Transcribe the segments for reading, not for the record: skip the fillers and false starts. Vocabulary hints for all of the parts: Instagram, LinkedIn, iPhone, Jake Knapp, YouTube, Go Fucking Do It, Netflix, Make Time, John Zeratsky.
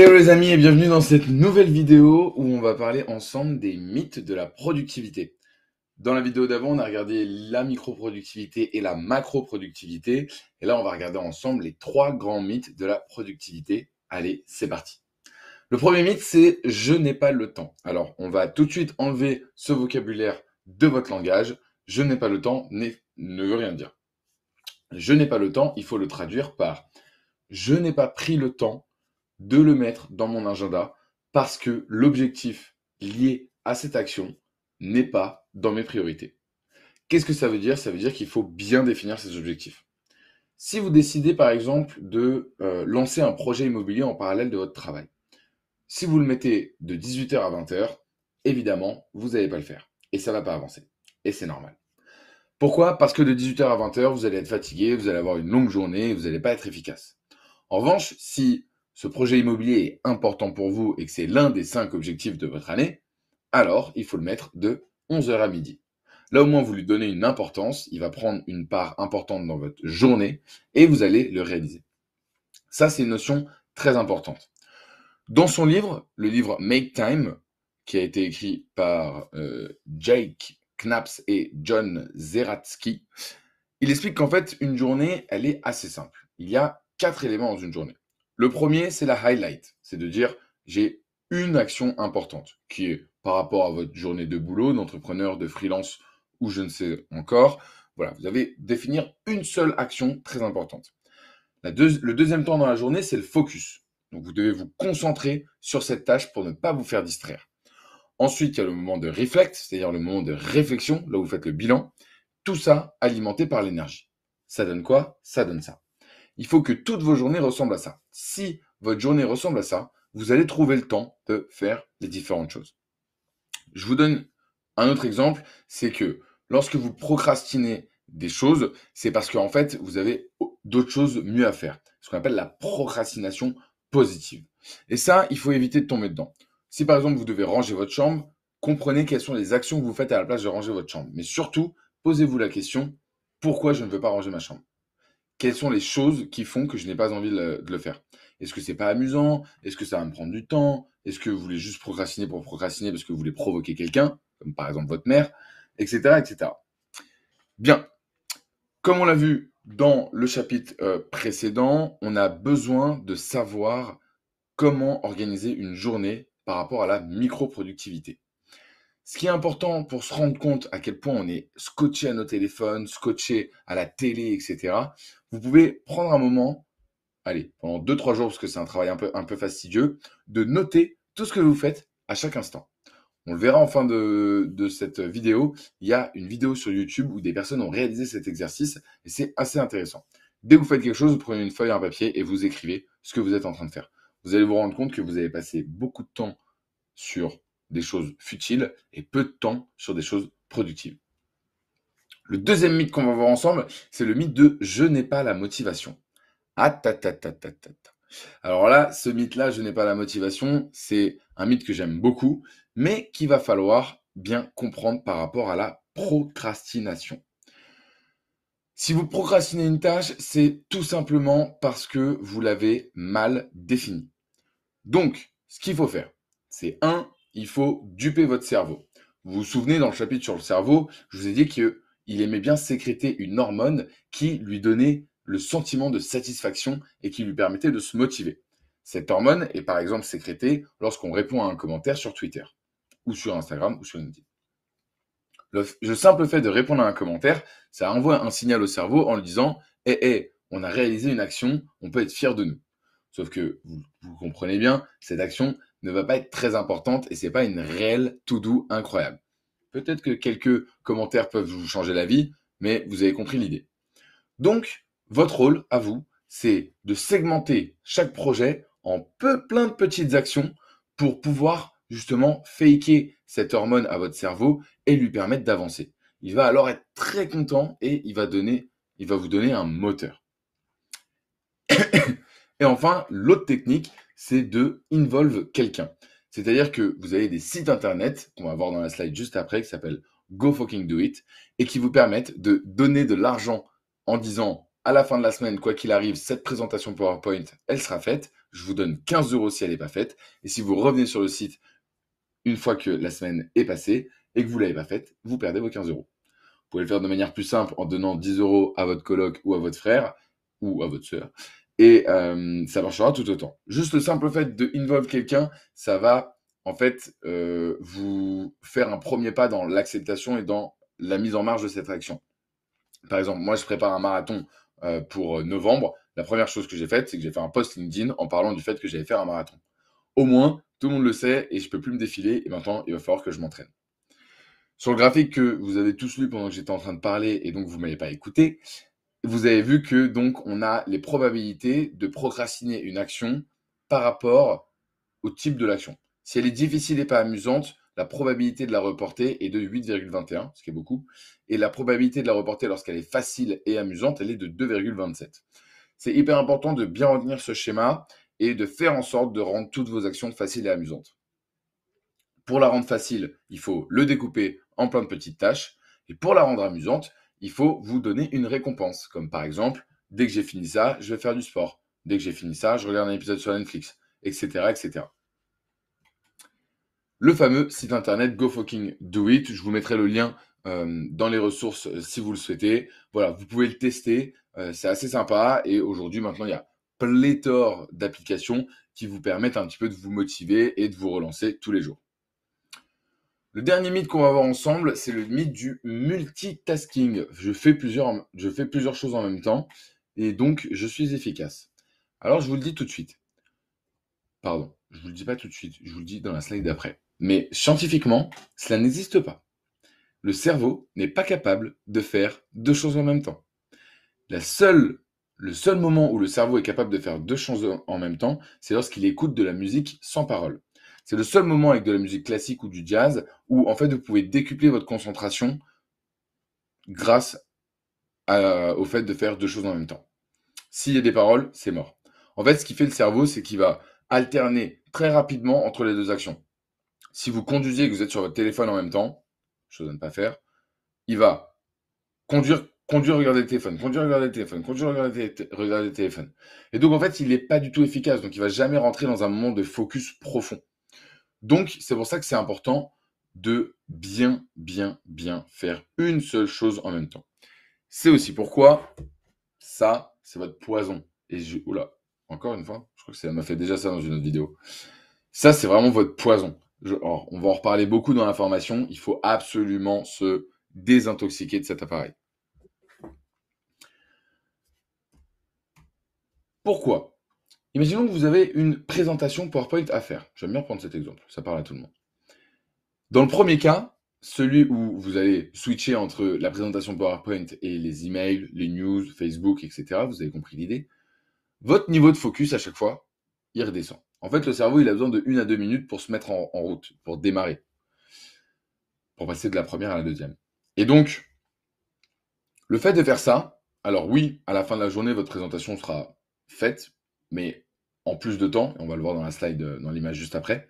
Hello les amis et bienvenue dans cette nouvelle vidéo où on va parler ensemble des mythes de la productivité. Dans la vidéo d'avant, on a regardé la micro-productivité et la macro-productivité. Et là, on va regarder ensemble les trois grands mythes de la productivité. Allez, c'est parti. Le premier mythe, c'est « je n'ai pas le temps ». Alors, on va tout de suite enlever ce vocabulaire de votre langage. « Je n'ai pas le temps » ne veut rien dire. « Je n'ai pas le temps », il faut le traduire par « je n'ai pas pris le temps » de le mettre dans mon agenda parce que l'objectif lié à cette action n'est pas dans mes priorités. Qu'est-ce que ça veut dire? Ça veut dire qu'il faut bien définir ses objectifs. Si vous décidez par exemple de lancer un projet immobilier en parallèle de votre travail, si vous le mettez de 18h à 20h, évidemment, vous n'allez pas le faire et ça ne va pas avancer. Et c'est normal. Pourquoi? Parce que de 18h à 20h, vous allez être fatigué, vous allez avoir une longue journée, vous n'allez pas être efficace. En revanche, si ce projet immobilier est important pour vous et que c'est l'un des 5 objectifs de votre année, alors il faut le mettre de 11h à midi. Là, au moins, vous lui donnez une importance, il va prendre une part importante dans votre journée et vous allez le réaliser. Ça, c'est une notion très importante. Dans son livre, le livre Make Time, qui a été écrit par Jake Knapp et John Zeratsky, il explique qu'en fait, une journée, elle est assez simple. Il y a 4 éléments dans une journée. Le premier, c'est la highlight, c'est de dire j'ai une action importante qui est par rapport à votre journée de boulot, d'entrepreneur, de freelance ou je ne sais encore. Voilà, vous allez définir une seule action très importante. Le deuxième temps dans la journée, c'est le focus. Donc, vous devez vous concentrer sur cette tâche pour ne pas vous faire distraire. Ensuite, il y a le moment de reflect, c'est-à-dire le moment de réflexion, là où vous faites le bilan. Tout ça alimenté par l'énergie. Ça donne quoi? Ça donne ça. Il faut que toutes vos journées ressemblent à ça. Si votre journée ressemble à ça, vous allez trouver le temps de faire les différentes choses. Je vous donne un autre exemple, c'est que lorsque vous procrastinez des choses, c'est parce qu'en fait, vous avez d'autres choses mieux à faire. Ce qu'on appelle la procrastination positive. Et ça, il faut éviter de tomber dedans. Si par exemple, vous devez ranger votre chambre, comprenez quelles sont les actions que vous faites à la place de ranger votre chambre. Mais surtout, posez-vous la question, pourquoi je ne veux pas ranger ma chambre ? Quelles sont les choses qui font que je n'ai pas envie de le faire? Est-ce que c'est pas amusant? Est-ce que ça va me prendre du temps? Est-ce que vous voulez juste procrastiner pour procrastiner parce que vous voulez provoquer quelqu'un, comme par exemple votre mère, etc. etc. Bien, comme on l'a vu dans le chapitre précédent, on a besoin de savoir comment organiser une journée par rapport à la micro-productivité. Ce qui est important pour se rendre compte à quel point on est scotché à nos téléphones, scotché à la télé, etc. Vous pouvez prendre un moment, allez, pendant 2-3 jours, parce que c'est un travail un peu fastidieux, de noter tout ce que vous faites à chaque instant. On le verra en fin de cette vidéo. Il y a une vidéo sur YouTube où des personnes ont réalisé cet exercice et c'est assez intéressant. Dès que vous faites quelque chose, vous prenez une feuille, un papier et vous écrivez ce que vous êtes en train de faire. Vous allez vous rendre compte que vous avez passé beaucoup de temps sur des choses futiles et peu de temps sur des choses productives. Le deuxième mythe qu'on va voir ensemble, c'est le mythe de « je n'ai pas la motivation ». Ah, ta, ta, ta, ta, ta, ta. Alors là, ce mythe-là, « je n'ai pas la motivation », c'est un mythe que j'aime beaucoup, mais qu'il va falloir bien comprendre par rapport à la procrastination. Si vous procrastinez une tâche, c'est tout simplement parce que vous l'avez mal définie. Donc, ce qu'il faut faire, c'est il faut duper votre cerveau. Vous vous souvenez, dans le chapitre sur le cerveau, je vous ai dit qu'il aimait bien sécréter une hormone qui lui donnait le sentiment de satisfaction et qui lui permettait de se motiver. Cette hormone est par exemple sécrétée lorsqu'on répond à un commentaire sur Twitter ou sur Instagram ou sur LinkedIn. Le simple fait de répondre à un commentaire, ça envoie un signal au cerveau en lui disant « Hey, on a réalisé une action, on peut être fier de nous ». Sauf que vous comprenez bien, cette action ne va pas être très importante et ce n'est pas une réelle to-do incroyable. Peut-être que quelques commentaires peuvent vous changer la vie, mais vous avez compris l'idée. Donc, votre rôle à vous, c'est de segmenter chaque projet en plein de petites actions pour pouvoir justement faker cette hormone à votre cerveau et lui permettre d'avancer. Il va alors être très content et il va vous donner un moteur. Et enfin, l'autre technique, c'est de involve quelqu'un. C'est-à-dire que vous avez des sites internet, qu'on va voir dans la slide juste après, qui s'appellent Go Fucking Do It, et qui vous permettent de donner de l'argent en disant à la fin de la semaine, quoi qu'il arrive, cette présentation PowerPoint, elle sera faite. je vous donne 15 € si elle n'est pas faite. Et si vous revenez sur le site une fois que la semaine est passée et que vous ne l'avez pas faite, vous perdez vos 15 €. Vous pouvez le faire de manière plus simple en donnant 10 € à votre coloc ou à votre frère ou à votre sœur. Et ça marchera tout autant. Juste le simple fait de involve quelqu'un, ça va en fait vous faire un premier pas dans l'acceptation et dans la mise en marche de cette action. Par exemple, moi, je prépare un marathon pour novembre. La première chose que j'ai faite, c'est que j'ai fait un post LinkedIn en parlant du fait que j'allais faire un marathon. Au moins, tout le monde le sait et je ne peux plus me défiler. Et maintenant, il va falloir que je m'entraîne. Sur le graphique que vous avez tous lu pendant que j'étais en train de parler et donc vous ne m'avez pas écouté, vous avez vu que donc on a les probabilités de procrastiner une action par rapport au type de l'action. Si elle est difficile et pas amusante, la probabilité de la reporter est de 8,21, ce qui est beaucoup. Et la probabilité de la reporter lorsqu'elle est facile et amusante, elle est de 2,27. C'est hyper important de bien retenir ce schéma et de faire en sorte de rendre toutes vos actions faciles et amusantes. Pour la rendre facile, il faut le découper en plein de petites tâches. Et pour la rendre amusante, il faut vous donner une récompense. Comme par exemple, dès que j'ai fini ça, je vais faire du sport. Dès que j'ai fini ça, je regarde un épisode sur Netflix, etc., etc. Le fameux site internet Go Fucking Do It. Je vous mettrai le lien dans les ressources si vous le souhaitez. Voilà, vous pouvez le tester. C'est assez sympa. Et aujourd'hui, maintenant, il y a pléthore d'applications qui vous permettent un petit peu de vous motiver et de vous relancer tous les jours. Le dernier mythe qu'on va voir ensemble, c'est le mythe du multitasking. Je fais plusieurs choses en même temps et donc je suis efficace. Alors, je vous le dis tout de suite. Pardon. Je ne vous le dis pas tout de suite, je vous le dis dans la slide d'après. Mais scientifiquement, cela n'existe pas. Le cerveau n'est pas capable de faire deux choses en même temps. Le seul moment où le cerveau est capable de faire deux choses en même temps, c'est lorsqu'il écoute de la musique sans parole. C'est le seul moment avec de la musique classique ou du jazz où en fait vous pouvez décupler votre concentration grâce au fait de faire deux choses en même temps. S'il y a des paroles, c'est mort. En fait, ce qui fait le cerveau, c'est qu'il va alterner très rapidement entre les deux actions. Si vous conduisez et que vous êtes sur votre téléphone en même temps, chose à ne pas faire, il va conduire, regarder le téléphone, regarder le téléphone. Et donc, en fait, il n'est pas du tout efficace. Donc, il ne va jamais rentrer dans un moment de focus profond. Donc, c'est pour ça que c'est important de bien faire une seule chose en même temps. C'est aussi pourquoi ça, c'est votre poison. Et oula, encore une fois, je crois que ça m'a fait déjà ça dans une autre vidéo. Ça, c'est vraiment votre poison. On va en reparler beaucoup dans la formation. Il faut absolument se désintoxiquer de cet appareil. Pourquoi ? Imaginons que vous avez une présentation PowerPoint à faire. J'aime bien prendre cet exemple, ça parle à tout le monde. Dans le premier cas, celui où vous allez switcher entre la présentation PowerPoint et les emails, les news, Facebook, etc. Vous avez compris l'idée. Votre niveau de focus, à chaque fois, il redescend. En fait, le cerveau, il a besoin de 1 à 2 minutes pour se mettre en route, pour démarrer, pour passer de la première à la deuxième. Et donc, le fait de faire ça, alors oui, à la fin de la journée, votre présentation sera faite, mais en plus de temps, on va le voir dans la slide, dans l'image juste après,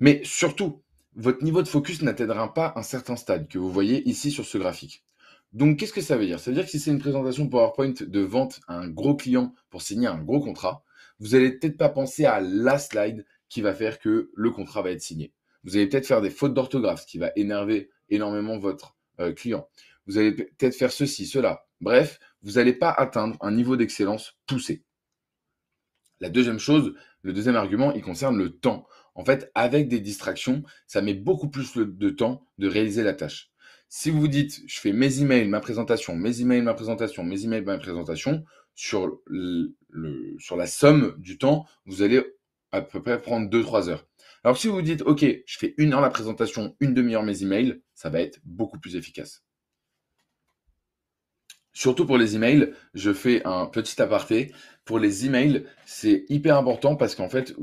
mais surtout, votre niveau de focus n'atteindra pas un certain stade que vous voyez ici sur ce graphique. Donc, qu'est-ce que ça veut dire ? Ça veut dire que si c'est une présentation PowerPoint de vente à un gros client pour signer un gros contrat, vous n'allez peut-être pas penser à la slide qui va faire que le contrat va être signé. Vous allez peut-être faire des fautes d'orthographe, ce qui va énerver énormément votre client. Vous allez peut-être faire ceci, cela. Bref, vous n'allez pas atteindre un niveau d'excellence poussé. La deuxième chose, le deuxième argument, il concerne le temps. En fait, avec des distractions, ça met beaucoup plus de temps de réaliser la tâche. Si vous vous dites, je fais mes emails, ma présentation, mes emails, ma présentation, mes emails, ma présentation, sur la somme du temps, vous allez à peu près prendre 2-3 heures. Alors, si vous vous dites, OK, je fais 1 heure la présentation, 1 demi-heure mes emails, ça va être beaucoup plus efficace. Surtout pour les emails, je fais un petit aparté. Pour les emails, c'est hyper important parce qu'en fait,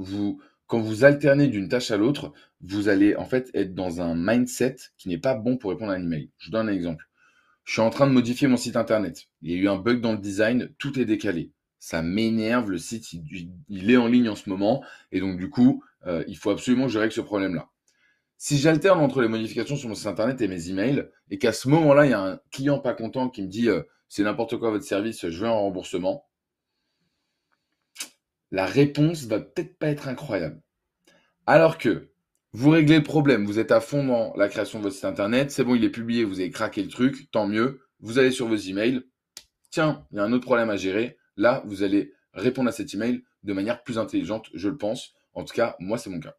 quand vous alternez d'une tâche à l'autre, vous allez en fait être dans un mindset qui n'est pas bon pour répondre à un email. Je vous donne un exemple. Je suis en train de modifier mon site internet. Il y a eu un bug dans le design, tout est décalé. Ça m'énerve, le site, il est en ligne en ce moment. Et donc, du coup, il faut absolument que je règle ce problème-là. Si j'alterne entre les modifications sur mon site internet et mes emails, et qu'à ce moment-là, il y a un client pas content qui me dit « c'est n'importe quoi votre service, je veux un remboursement », la réponse va peut-être pas être incroyable. Alors que vous réglez le problème, vous êtes à fond dans la création de votre site internet, c'est bon, il est publié, vous avez craqué le truc, tant mieux, vous allez sur vos emails, tiens, il y a un autre problème à gérer, là, vous allez répondre à cet email de manière plus intelligente, je le pense. En tout cas, moi, c'est mon cas.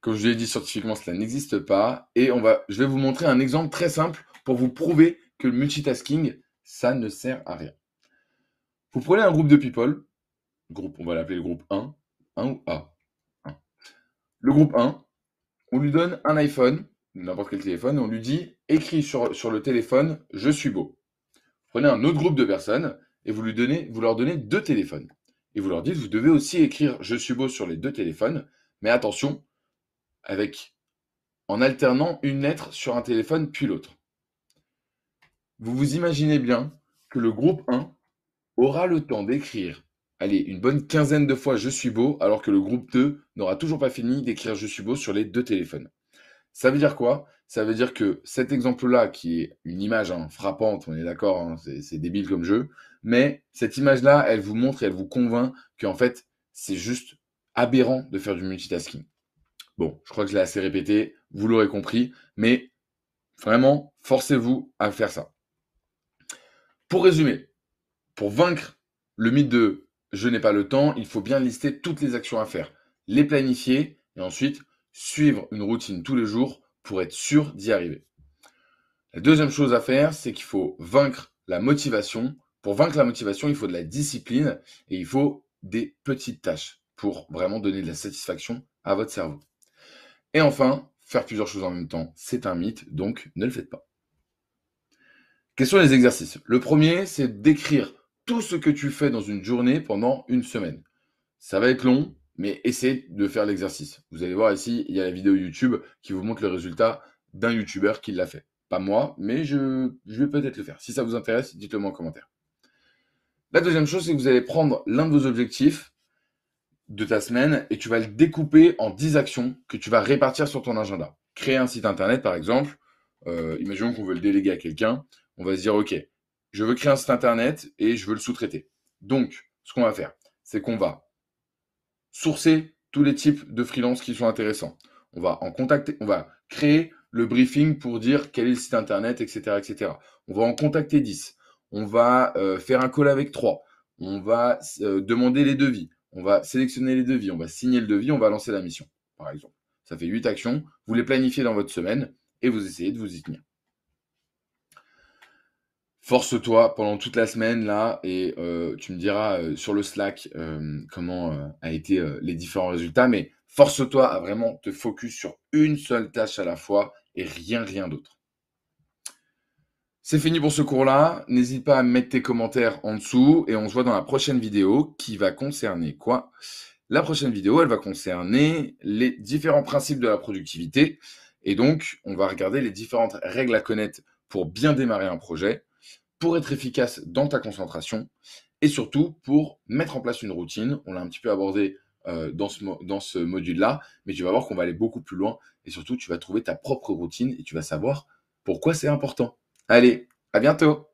Comme je l'ai dit, scientifiquement, cela n'existe pas. Et je vais vous montrer un exemple très simple pour vous prouver que le multitasking, ça ne sert à rien. Vous prenez un groupe de people, groupe, on va l'appeler le groupe 1, 1 ou A. 1. Le groupe 1, on lui donne un iPhone, n'importe quel téléphone, et on lui dit, écris sur le téléphone, je suis beau. Vous prenez un autre groupe de personnes et vous leur donnez deux téléphones. Et vous leur dites, vous devez aussi écrire « Je suis beau » sur les deux téléphones, mais attention, en alternant une lettre sur un téléphone puis l'autre. Vous vous imaginez bien que le groupe 1 aura le temps d'écrire, allez, une bonne quinzaine de fois « Je suis beau », alors que le groupe 2 n'aura toujours pas fini d'écrire « Je suis beau » sur les deux téléphones. Ça veut dire quoi? Ça veut dire que cet exemple-là, qui est une image frappante, on est d'accord, c'est débile comme jeu, mais cette image-là, elle vous montre et elle vous convainc qu'en fait, c'est juste aberrant de faire du multitasking. Bon, je crois que je l'ai assez répété, vous l'aurez compris, mais vraiment, forcez-vous à faire ça. Pour résumer, pour vaincre le mythe de « je n'ai pas le temps », il faut bien lister toutes les actions à faire, les planifier et ensuite suivre une routine tous les jours pour être sûr d'y arriver. La deuxième chose à faire, c'est qu'il faut vaincre la motivation. Pour vaincre la motivation, il faut de la discipline et il faut des petites tâches pour vraiment donner de la satisfaction à votre cerveau. Et enfin, faire plusieurs choses en même temps, c'est un mythe, donc ne le faites pas. Quels sont les exercices? Le premier, c'est d'écrire tout ce que tu fais dans une journée pendant une semaine. Ça va être long, mais essayez de faire l'exercice. Vous allez voir ici, il y a la vidéo YouTube qui vous montre le résultat d'un YouTuber qui l'a fait. Pas moi, mais je vais peut-être le faire. Si ça vous intéresse, dites-le moi en commentaire. La deuxième chose, c'est que vous allez prendre l'un de vos objectifs de ta semaine et tu vas le découper en 10 actions que tu vas répartir sur ton agenda. Créer un site internet, par exemple. Imaginons qu'on veut le déléguer à quelqu'un. On va se dire, OK, je veux créer un site internet et je veux le sous-traiter. Donc, ce qu'on va faire, c'est qu'on va sourcer tous les types de freelance qui sont intéressants. On va en contacter, on va créer le briefing pour dire quel est le site internet, etc., etc. On va en contacter 10. On va faire un call avec 3. On va demander les devis. On va sélectionner les devis. On va signer le devis. On va lancer la mission, par exemple. Ça fait 8 actions. Vous les planifiez dans votre semaine et vous essayez de vous y tenir. Force-toi pendant toute la semaine là et tu me diras sur le Slack comment a été les différents résultats, mais force-toi à vraiment te focus sur une seule tâche à la fois et rien d'autre. C'est fini pour ce cours-là. N'hésite pas à mettre tes commentaires en dessous et on se voit dans la prochaine vidéo qui va concerner quoi? La prochaine vidéo, elle va concerner les différents principes de la productivité et donc on va regarder les différentes règles à connaître pour bien démarrer un projet, pour être efficace dans ta concentration et surtout pour mettre en place une routine. On l'a un petit peu abordé dans ce module-là, mais tu vas voir qu'on va aller beaucoup plus loin et surtout, tu vas trouver ta propre routine et tu vas savoir pourquoi c'est important. Allez, à bientôt!